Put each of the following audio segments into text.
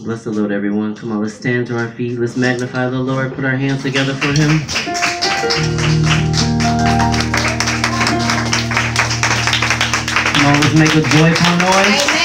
Bless the Lord, everyone. Come on, let's stand to our feet. Let's magnify the Lord. Put our hands together for him. Come on, let's make a joyful noise.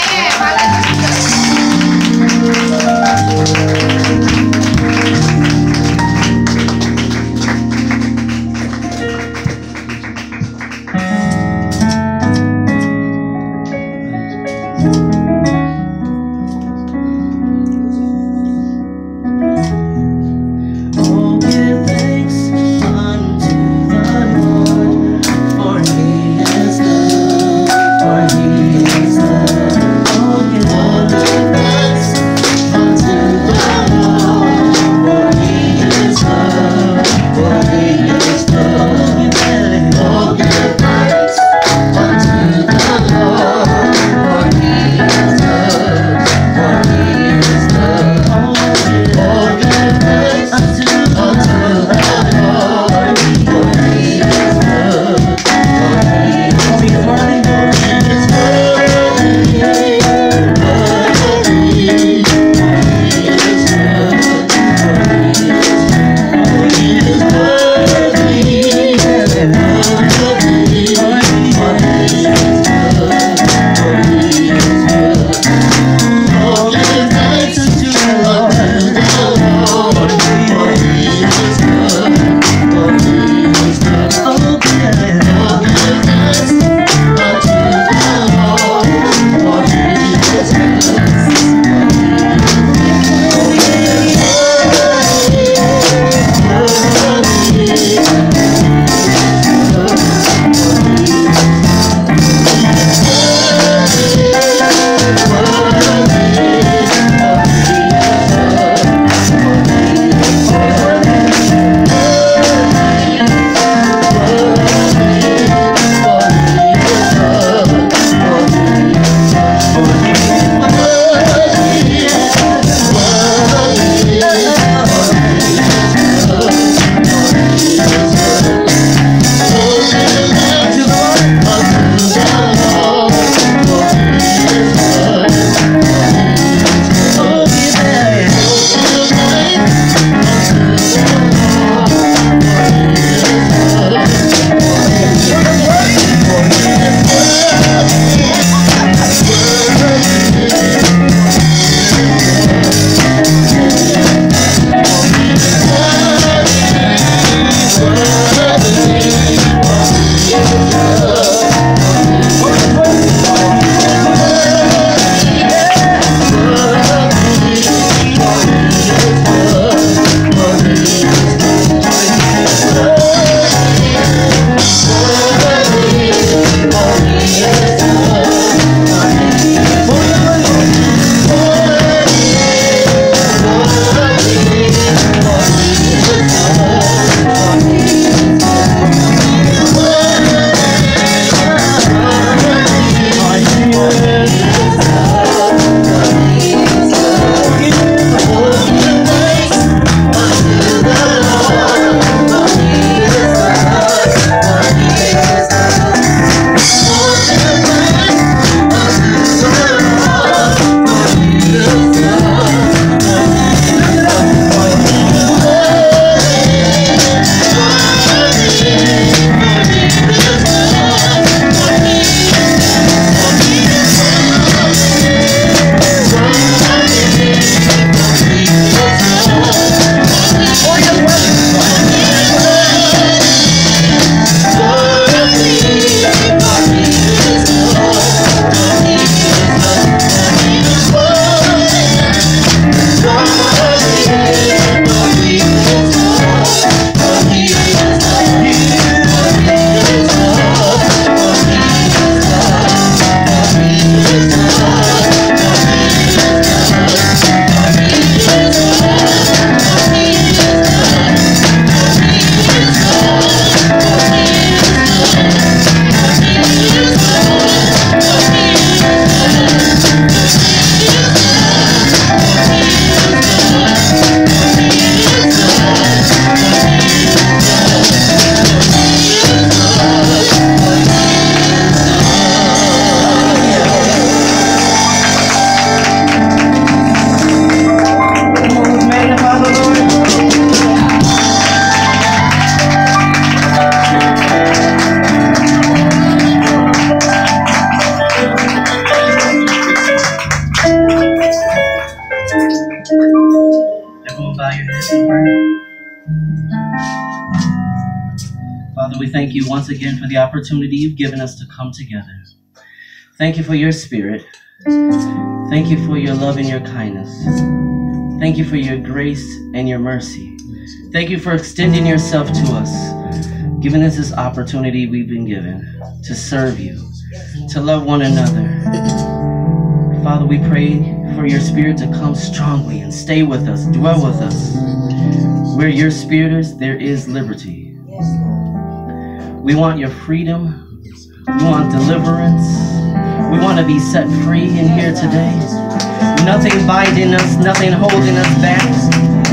we thank you once again for the opportunity you've given us to come together. Thank you for your spirit. Thank you for your love and your kindness. Thank you for your grace and your mercy. Thank you for extending yourself to us, giving us this opportunity we've been given to serve you, to love one another. Father, we pray for your spirit to come strongly and stay with us, dwell with us. Where your spirit is, there is liberty. We want your freedom. We want deliverance. We want to be set free in here today. Nothing binding us, nothing holding us back.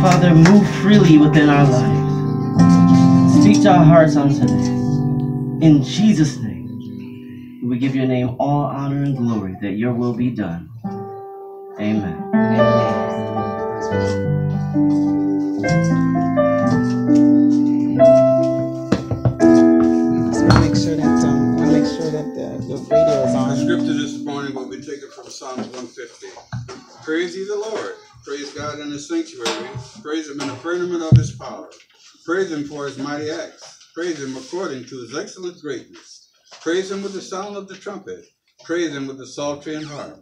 Father, move freely within our lives. Speak to our hearts on today. In Jesus' name. We give your name all honor and glory, that your will be done. Amen. I'll make sure that the radio is on. The scripture this morning will be taken from Psalms 150. Praise ye the Lord. Praise God in his sanctuary. Praise him in the firmament of his power. Praise him for his mighty acts. Praise him according to his excellent greatness. Praise him with the sound of the trumpet. Praise him with the psaltery and harp.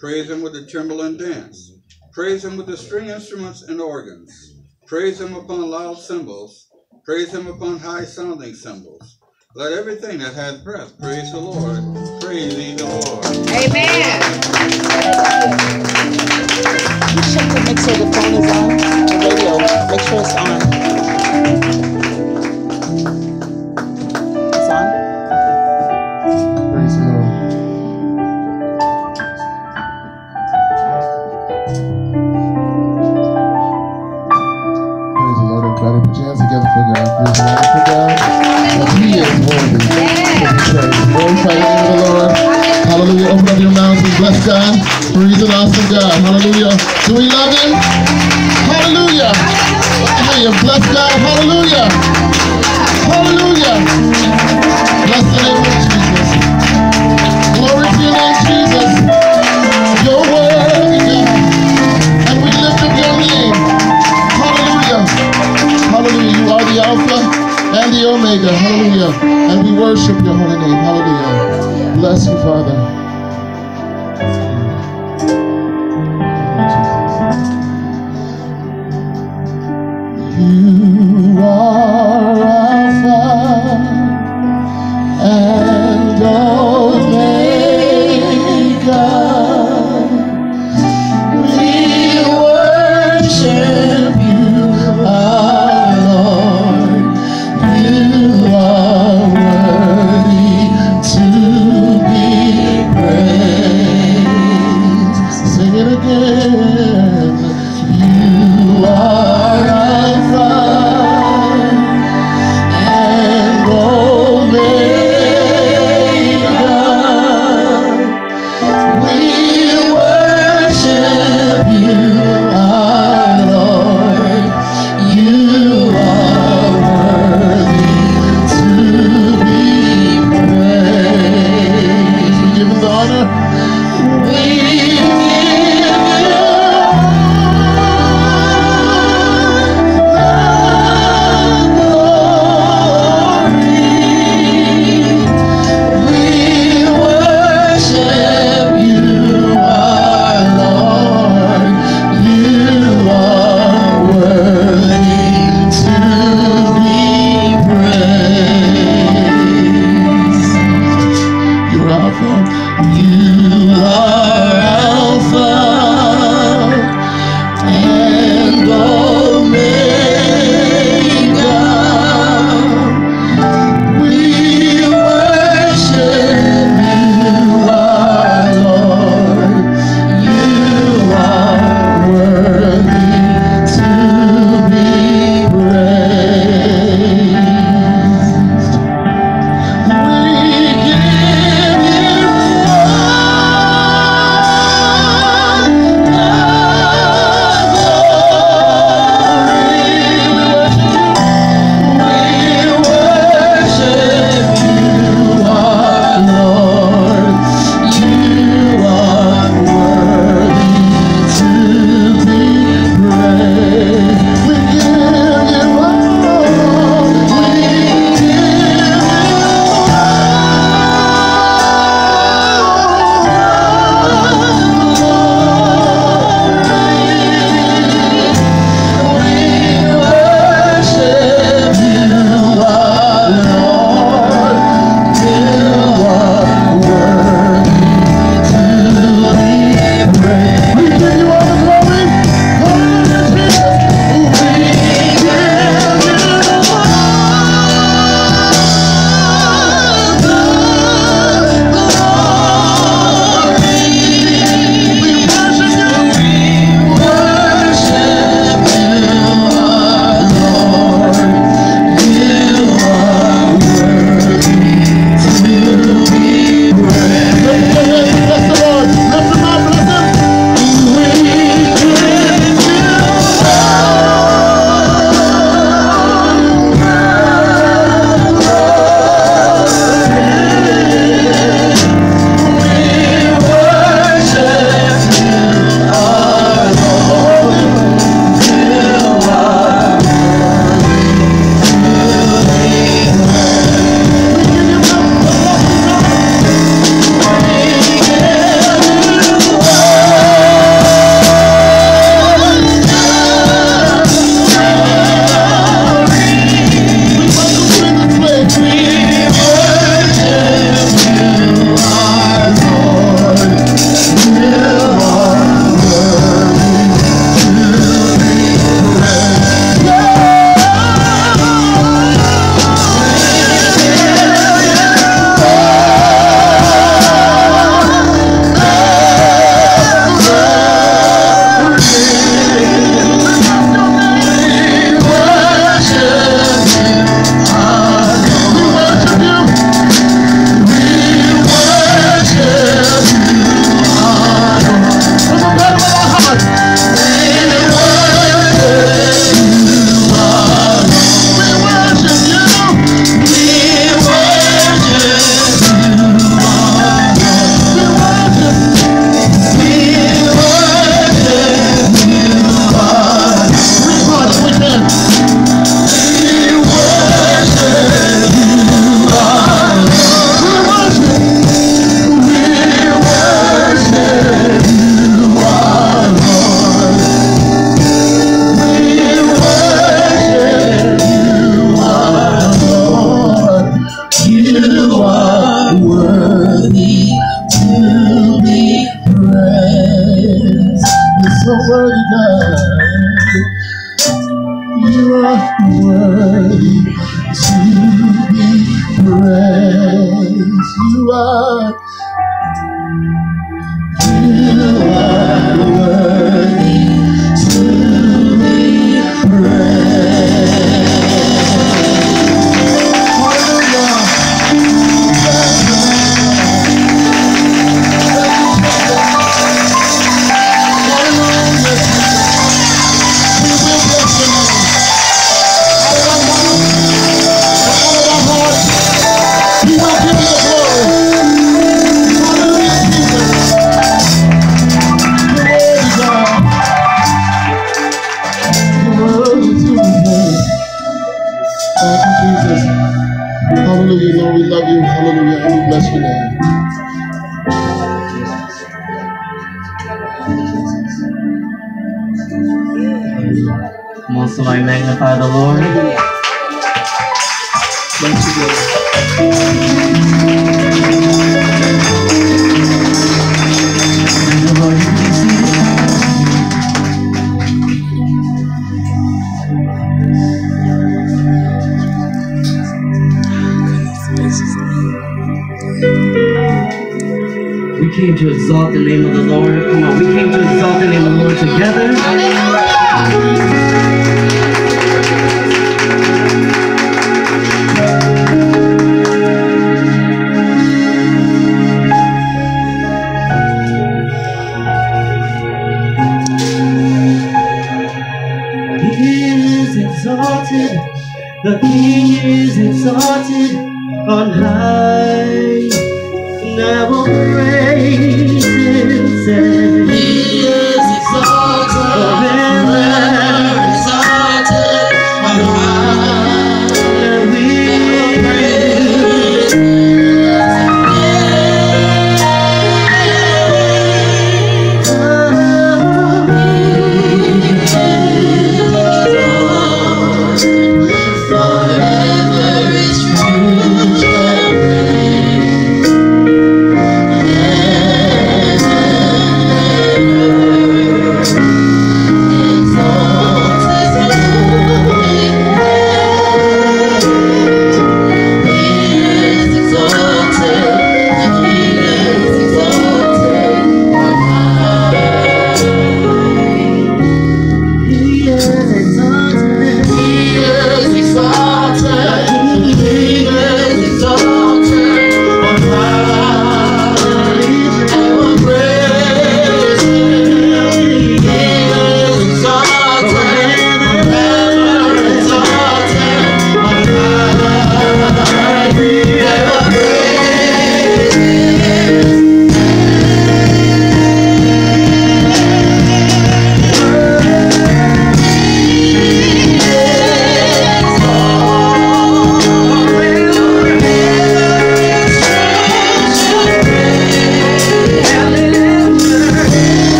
Praise him with the timbrel and dance. Praise him with the string instruments and organs. Praise him upon loud cymbals. Praise him upon high-sounding cymbals. Let everything that hath breath praise the Lord. Praise ye the Lord. Amen. You check to make sure the phone is on, the radio. Make sure it's on. It's on? Hallelujah. Open up your mouths and bless God, for he's an awesome God. Hallelujah. Do we love him? Hallelujah. Hallelujah. Bless God. Hallelujah. Hallelujah. Bless the name of Jesus. Glory to your name, Jesus. Your word, God. And we lift up your name. Hallelujah. Hallelujah. You are the Alpha and the Omega, hallelujah, and we worship your holy name, hallelujah. Bless you, Father. You are worthy to be praised. You're so worthy, God. You are worthy to be praised. You are.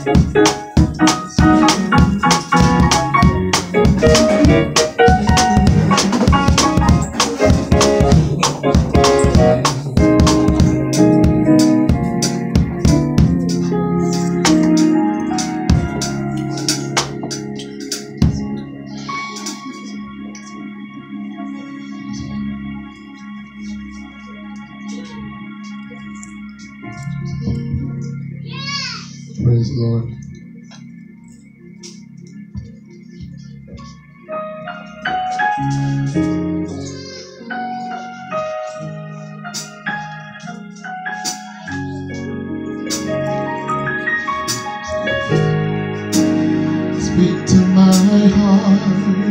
Praise the Lord. Speak to my heart,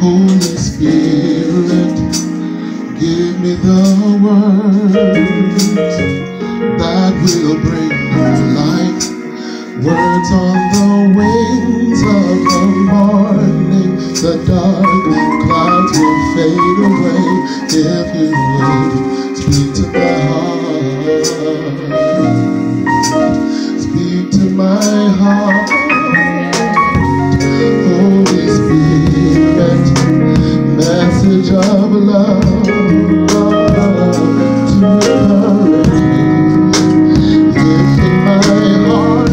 Holy Spirit, give me the words that will bring light, words on the wings of the morning. The dark clouds will fade away if you would speak to my heart. Speak to my heart, Holy Spirit, message of love to encourage me. Speak to my heart.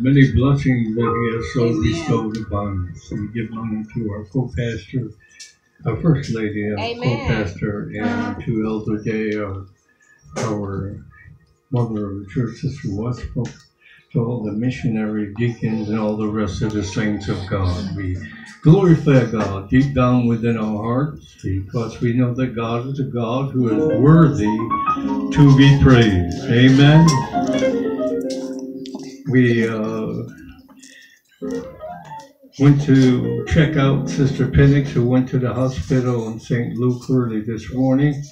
Many blessings that he has so bestowed upon us. So we give honor to our co-pastor, our First Lady, our co-pastor, and to Elder Day, our mother of the church, Sister Watchful, to all the missionary deacons and all the rest of the saints of God. We glorify God deep down within our hearts because we know that God is a God who is worthy to be praised. Amen. We went to check out Sister Pennix, who went to the hospital in St. Luke early this morning.